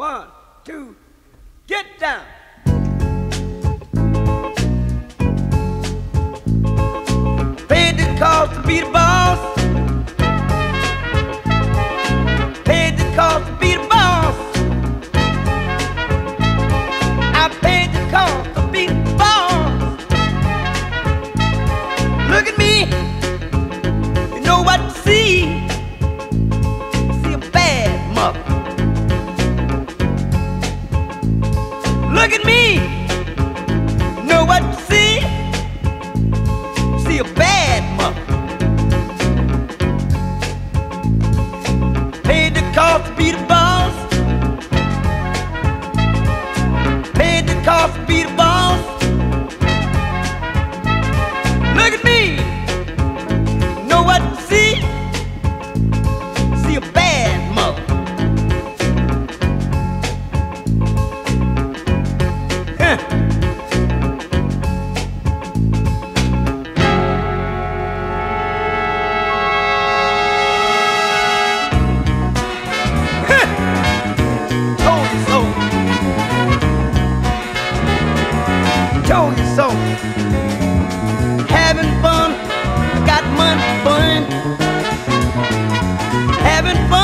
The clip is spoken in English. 1, 2, get down. Paid the cost to be the boss. Paid the cost to be the boss. I paid the cost to be the boss. Look at me, you know what you see. You see a bad mother. Look at me, you know what you see? You see a bad mother. Paid the cost to be the boss. Paid the cost to be the boss. Look at me, you know what you see? You see a bad mother. Told you so. Having fun, got money fun. Having fun.